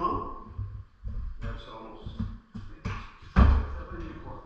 chemin. Là, ça relance. Ça va aller quoi?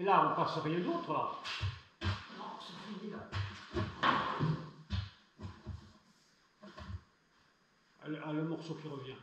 Et là, on passe rien d'autre, là. Non, c'est fini, là. Le morceau qui revient.